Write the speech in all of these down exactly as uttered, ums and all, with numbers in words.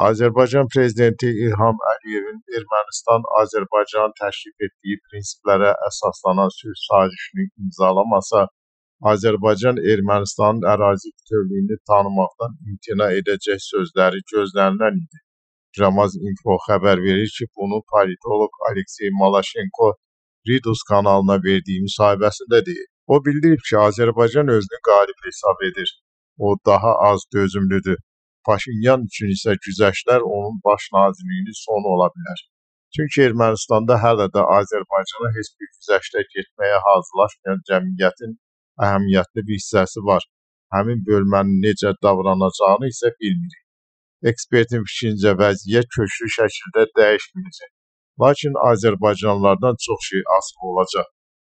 Azərbaycan Prezidenti İlham Əliyevin Ermənistan-Azərbaycan təşrif etdiyi prinsiplərə əsaslanan sülh sazişini imzalamasa, Azərbaycan Ermənistanın ərazi bütövlüyünü tanımaqdan imtina edəcək sözləri gözlənilən idi. Ramaz Info xəbər verir ki, bunu politolog Aleksey Malaşenko Reduz kanalına verdiği müsahibəsində deyir. O bildirib ki, Azərbaycan özünü qalib hesab edir. O daha az dözümlüdür. Paşinyan üçün isə güzəştlər onun baş nazirliyinin sonu ola bilər. Çünki Ermənistanda hələ də Azərbaycana heç bir güzəştə getməyə hazırlaşmayan cəmiyyətin əhəmiyyətli bir hissəsi var. Həmin bölmənin necə davranacağını isə bilmirik. Ekspertin fikrincə vəziyyət köklü şəkildə dəyişməyəcək. Lakin Azərbaycanlılardan çox şey asılı olacaq.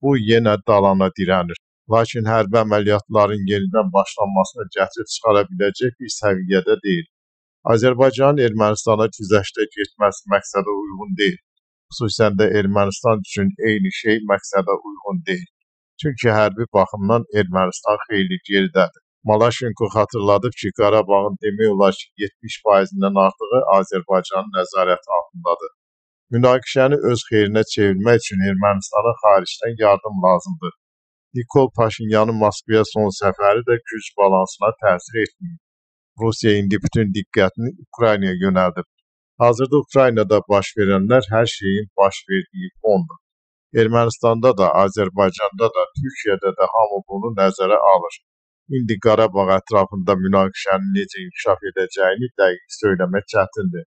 Bu yenə dalana dirənir. Lakin hərbi əməliyyatların yenidən başlanmasına gətir çıxara biləcək bir səviyyədə deyil. Azərbaycanın Ermənistana güzəştə getməsi məqsədə uyğun deyil. Xüsusən də Ermənistan üçün eyni şey məqsədə uyğun deyil. Çünki hərbi baxımdan Ermənistan xeyli geridədir. Malaşenko xatırladıb ki, Qarabağın demək olar ki, yetmiş faizindən artığı Azərbaycanın nəzarəti altındadır. Münaqişəni öz xeyrinə çevirmək üçün Ermənistana xaricdən yardım lazımdır. Nikol Paşinyanın Moskvaya son səfəri də güc balansına təsir etməyib. Rusiya indi bütün diqqətini Ukraynaya yönəldib. Hazırda Ukraynada baş verənlər hər şeyin baş verdiyi fondur. Ermənistanda da, Azərbaycanda da, Türkiyədə də hamı bunu nəzərə alır. İndi Qarabağ ətrafında münaqişənin necə inkişaf edəcəyini dəqiq söyləmək çətindir.